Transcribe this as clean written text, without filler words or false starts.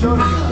Show me.